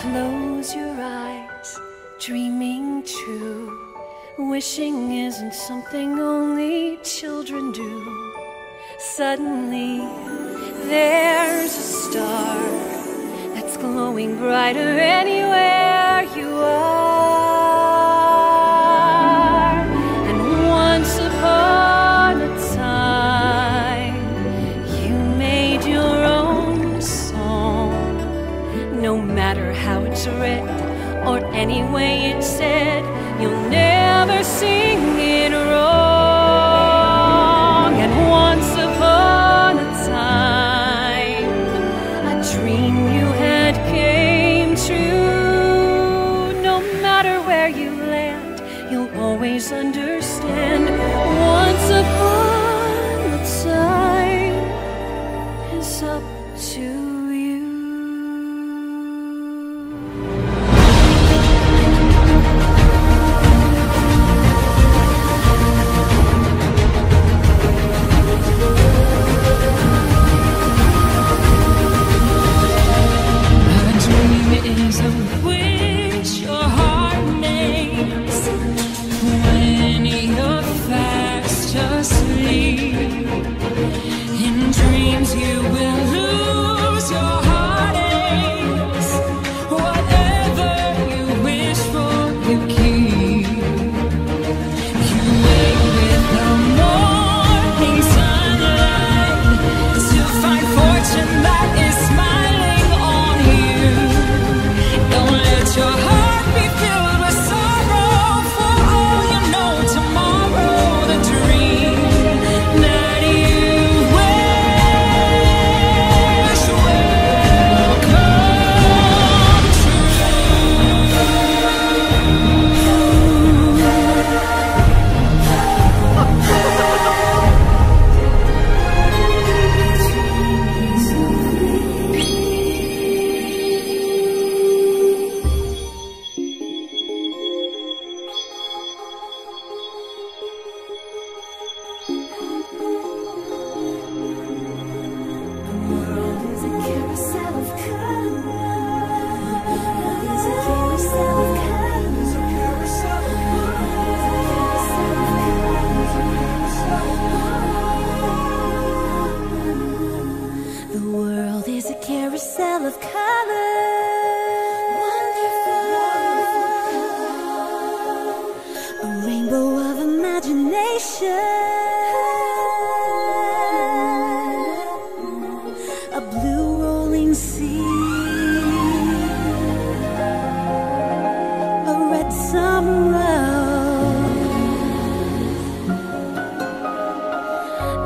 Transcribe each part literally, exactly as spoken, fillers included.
Close your eyes, dreaming true. Wishing isn't something only children do. Suddenly, there's a star that's glowing brighter anywhere you are. And once upon a time, you made your own song. No matter how it's written or any way it's said, you'll never sing it wrong. And once upon a time, a dream you had came true. No matter where you land, you'll always understand. Once upon a time is up to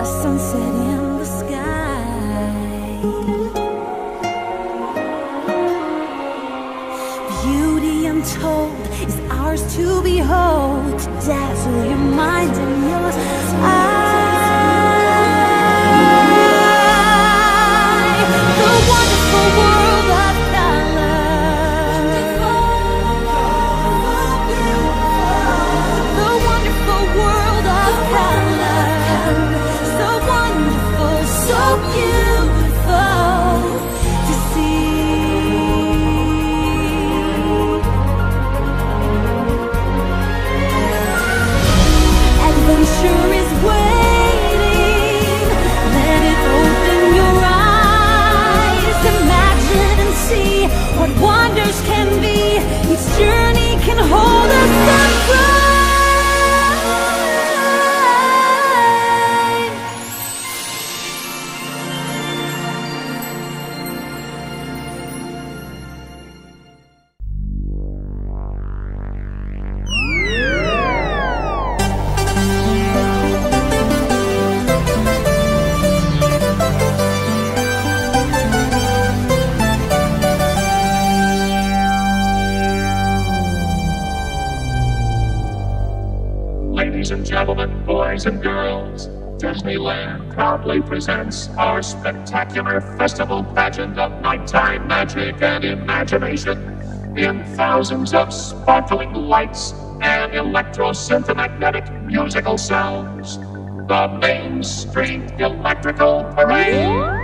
sunset in the sky. cold is ours to behold, to dazzling minds and yours eyes. Ladies and gentlemen, boys and girls, Disneyland proudly presents our spectacular festival pageant of nighttime magic and imagination in thousands of sparkling lights and electro-synthomagnetic musical sounds. The Main Street Electrical Parade.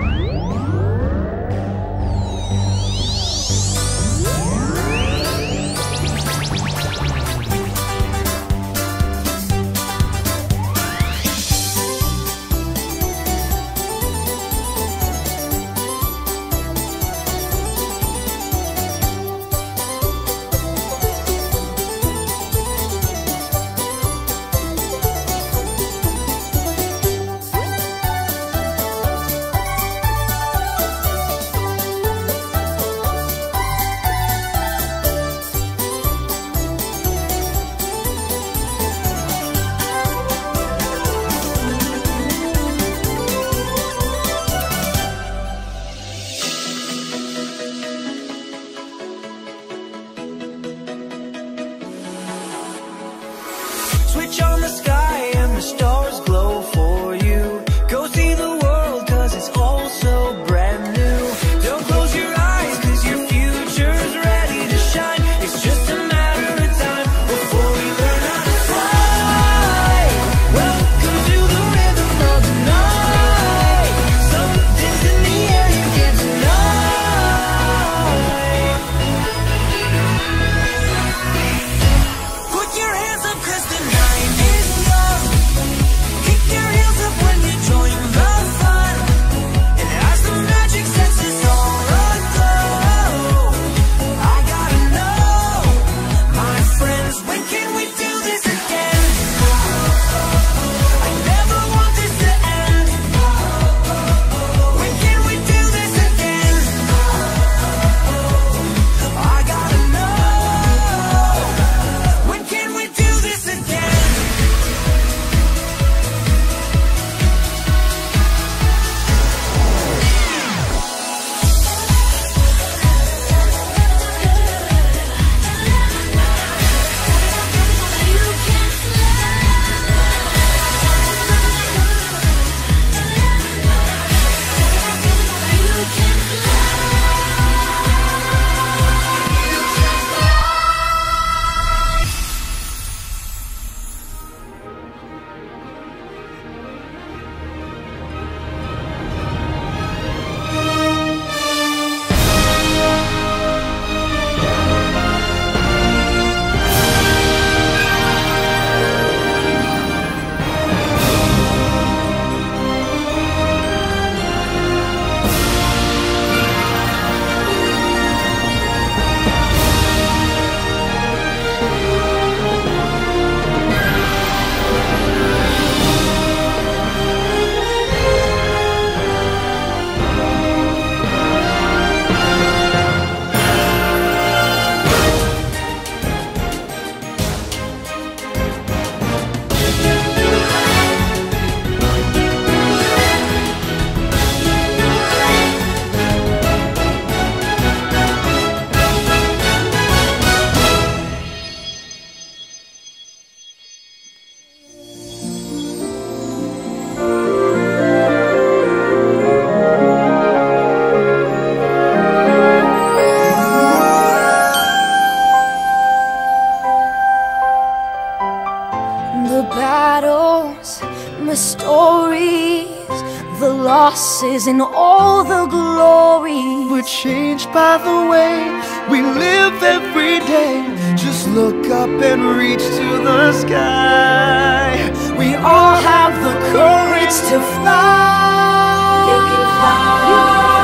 Switch on the sky and the stars glow for you. Go see the world 'cause it's all so brand new. Don't close your eyes 'cause your future's ready to shine. It's just a matter of time before we learn how to fly. Welcome to the rhythm of the night. Something's in the air you can't deny. Put your hands up 'cause the night is changed by the way we live every day. Just look up and reach to the sky. We all have the courage to fly. You can fly.